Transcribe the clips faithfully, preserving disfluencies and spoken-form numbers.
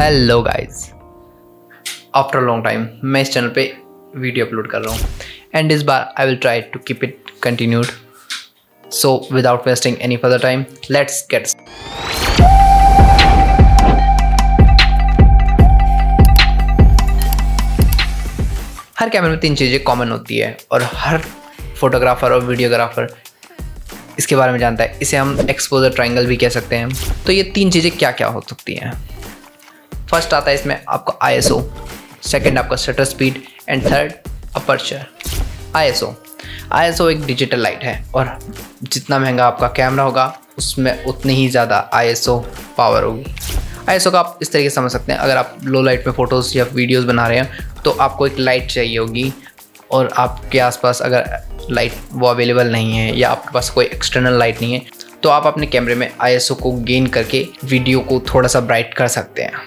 Hello guys, after long time मैं इस channel पे वीडियो अपलोड कर रहा हूँ एंड इस बार I will try to keep it continued. So without wasting any further time let's get. हर कैमरे में तीन चीज़ें कॉमन होती है और हर फोटोग्राफर और वीडियोग्राफर इसके बारे में जानता है। इसे हम एक्सपोजर ट्रायंगल भी कह सकते हैं। तो ये तीन चीज़ें क्या क्या हो सकती हैं? फर्स्ट आता है इसमें आपका आई एस ओ, सेकेंड आपका shutter speed and third aperture. I S O I S O एक डिजिटल लाइट है और जितना महंगा आपका कैमरा होगा उसमें उतनी ही ज़्यादा आई एस ओ पावर होगी। आई एस ओ का आप इस तरीके से समझ सकते हैं, अगर आप लो लाइट में फ़ोटोज़ या वीडियोज़ बना रहे हैं तो आपको एक लाइट चाहिए होगी और आपके आसपास अगर लाइट वो अवेलेबल नहीं है या आपके पास कोई एक्सटर्नल लाइट नहीं है तो आप अपने कैमरे में आई एस ओ को गेन करके वीडियो को थोड़ा सा ब्राइट कर सकते हैं।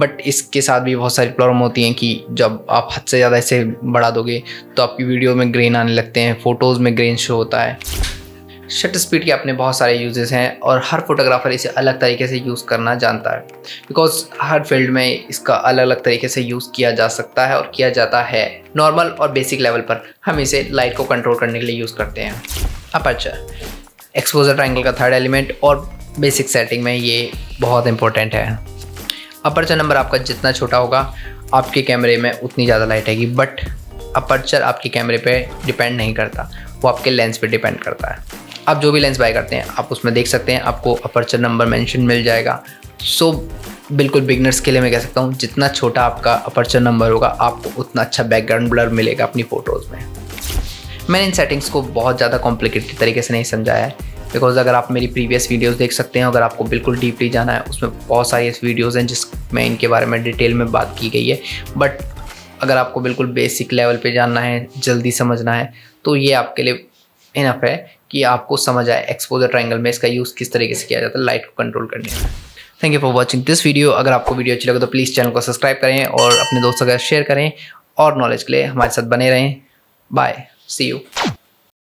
बट इसके साथ भी बहुत सारी प्रॉब्लम होती हैं कि जब आप हद से ज़्यादा इसे बढ़ा दोगे तो आपकी वीडियो में ग्रेन आने लगते हैं, फ़ोटोज़ में ग्रेन शो होता है। शटर स्पीड के अपने बहुत सारे यूजेस हैं और हर फोटोग्राफर इसे अलग तरीके से यूज़ करना जानता है बिकॉज हर फील्ड में इसका अलग अलग तरीके से यूज़ किया जा सकता है और किया जाता है। नॉर्मल और बेसिक लेवल पर हम इसे लाइट को कंट्रोल करने के लिए यूज़ करते हैं। अपर्चर एक्सपोजर ट्रायंगल का थर्ड एलिमेंट और बेसिक सेटिंग में ये बहुत इंपॉर्टेंट है। अपर्चर नंबर आपका जितना छोटा होगा आपके कैमरे में उतनी ज़्यादा लाइट आएगी, बट अपर्चर आपके कैमरे पर डिपेंड नहीं करता, वो आपके लेंस पर डिपेंड करता है। आप जो भी लेंस बाय करते हैं आप उसमें देख सकते हैं, आपको अपर्चर नंबर मेंशन मिल जाएगा। सो so, बिल्कुल बिगनर्स के लिए मैं कह सकता हूँ जितना छोटा आपका अपर्चर नंबर होगा आपको उतना अच्छा बैकग्राउंड ब्लर मिलेगा अपनी फ़ोटोज़ में। मैंने इन सेटिंग्स को बहुत ज़्यादा कॉम्प्लिकेटेड तरीके से नहीं समझाया है बिकॉज अगर आप मेरी प्रीवियस वीडियोज़ देख सकते हैं, अगर आपको बिल्कुल डीपली जाना है उसमें बहुत सारी ऐसी वीडियोज़ हैं जिसमें इनके बारे में डिटेल में बात की गई है। बट अगर आपको बिल्कुल बेसिक लेवल पर जानना है, जल्दी समझना है तो ये आपके लिए इनफ है कि आपको समझ आए एक्सपोजर ट्रायंगल में इसका यूज़ किस तरीके से किया जाता है लाइट को कंट्रोल करने में। Thank you for watching this video. अगर आपको वीडियो अच्छी लगे तो प्लीज़ चैनल को सब्सक्राइब करें और अपने दोस्तों के साथ शेयर करें और नॉलेज के लिए हमारे साथ बने रहें। Bye, see you.